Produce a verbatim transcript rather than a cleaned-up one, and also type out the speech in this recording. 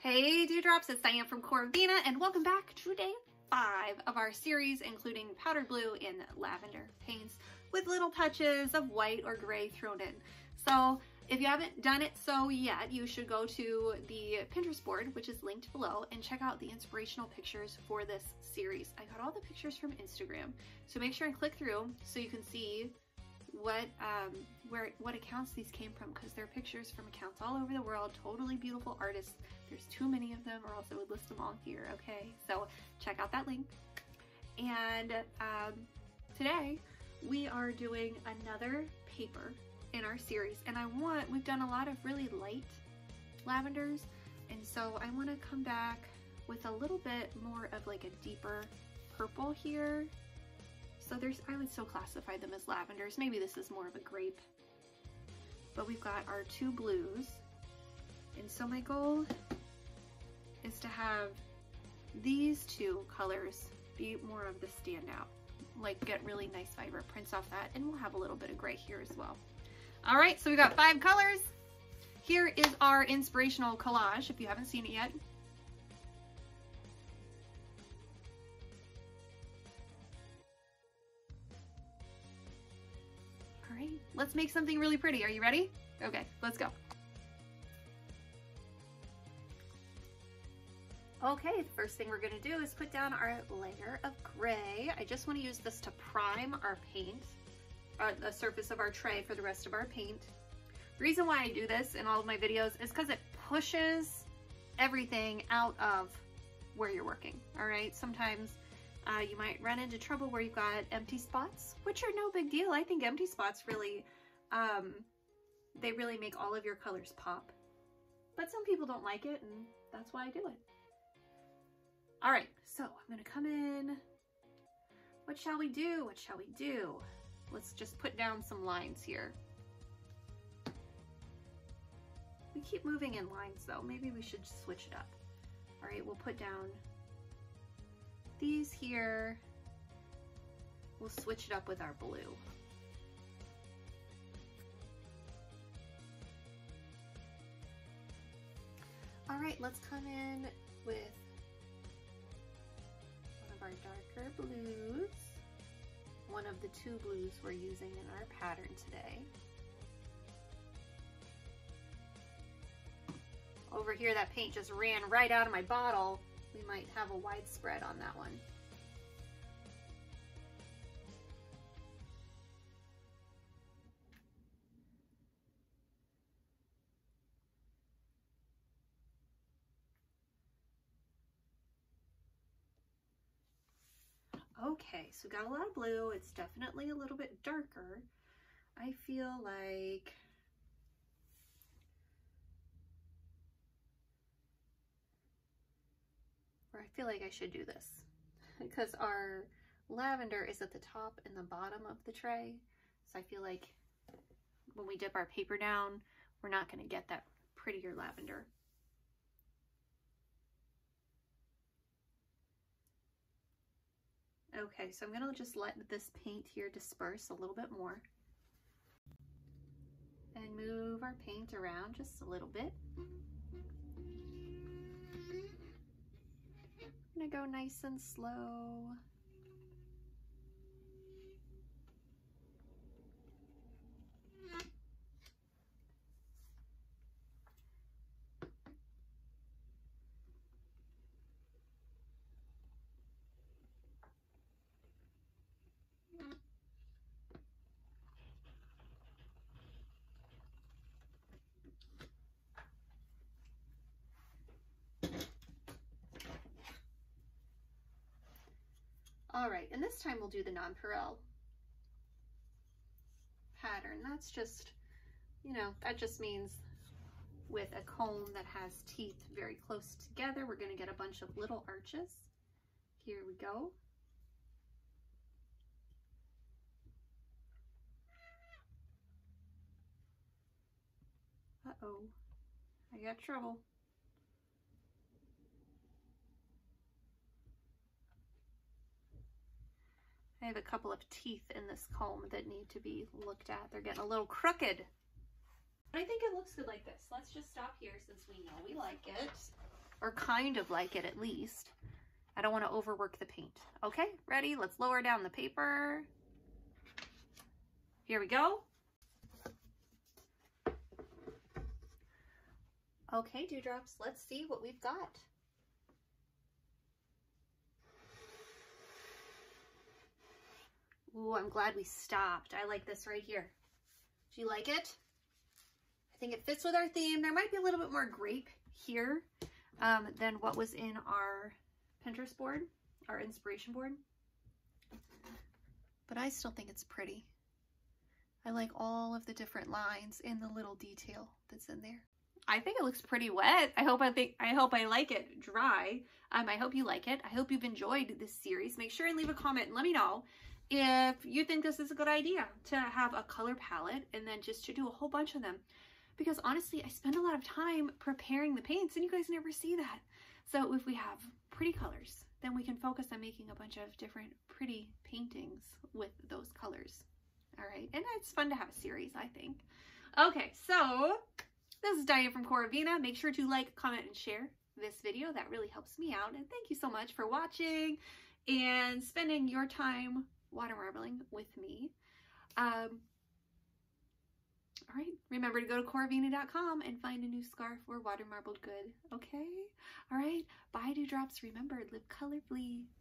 Hey Dewdrops, it's Diane from CoraVina and welcome back to day five of our series including powdered blue in lavender paints with little touches of white or gray thrown in. So if you haven't done it so yet, you should go to the Pinterest board, which is linked below, and check out the inspirational pictures for this series. I got all the pictures from Instagram, so make sure and click through so you can see what um, where what accounts these came from, because they're pictures from accounts all over the world, totally beautiful artists. There's too many of them or else I would list them all here, okay? So check out that link. And um, today we are doing another paper in our series, and I want, we've done a lot of really light lavenders, and so I want to come back with a little bit more of like a deeper purple here. So there's, I would still classify them as lavenders. Maybe this is more of a grape, but we've got our two blues. And so my goal is to have these two colors be more of the standout, like get really nice vibrant prints off that. And we'll have a little bit of gray here as well. All right, so we've got five colors. Here is our inspirational collage if you haven't seen it yet. Let's make something really pretty. Are you ready? Okay, let's go. Okay, the first thing we're gonna do is put down our layer of gray. I just wanna use this to prime our paint, uh, the surface of our tray for the rest of our paint. The reason why I do this in all of my videos is because it pushes everything out of where you're working, all right? Sometimes Uh, you might run into trouble where you've got empty spots, which are no big deal. I think empty spots really, um, they really make all of your colors pop. But some people don't like it, and that's why I do it. All right, so I'm gonna come in. What shall we do? What shall we do? Let's just put down some lines here. We keep moving in lines though. Maybe we should switch it up. All right, we'll put down these here. We'll switch it up with our blue. All right, let's come in with one of our darker blues, one of the two blues we're using in our pattern today. Over here, that paint just ran right out of my bottle. We might have a wide spread on that one. Okay, so we got a lot of blue. It's definitely a little bit darker. I feel like I feel like I should do this because our lavender is at the top and the bottom of the tray. So I feel like when we dip our paper down, we're not going to get that prettier lavender. Okay, so I'm going to just let this paint here disperse a little bit more and move our paint around just a little bit. Gonna go nice and slow. All right, and this time we'll do the nonpareil pattern. That's just, you know, that just means with a comb that has teeth very close together, we're gonna get a bunch of little arches. Here we go. Uh-oh, I got trouble. I have a couple of teeth in this comb that need to be looked at. They're getting a little crooked. But I think it looks good like this. Let's just stop here since we know we like it. or kind of like it at least. I don't want to overwork the paint. Okay, ready? Let's lower down the paper. Here we go. Okay, dewdrops, let's see what we've got. Ooh, I'm glad we stopped. I like this right here. Do you like it? I think it fits with our theme. There might be a little bit more grape here um, than what was in our Pinterest board, our inspiration board. But I still think it's pretty. I like all of the different lines and the little detail that's in there. I think it looks pretty wet. I hope I think I hope I like it dry. Um, I hope you like it. I hope you've enjoyed this series. Make sure and leave a comment and let me know if you think this is a good idea to have a color palette and then just to do a whole bunch of them. Because honestly, I spend a lot of time preparing the paints and you guys never see that. So if we have pretty colors, then we can focus on making a bunch of different pretty paintings with those colors. All right, and it's fun to have a series, I think. Okay, so this is Diane from CoraVina. Make sure to like, comment, and share this video. That really helps me out. And thank you so much for watching and spending your time water marbling with me. Um, All right, remember to go to CoraVina dot com and find a new scarf or water marbled good, okay? All right, bye dewdrops. Remember, live colorfully.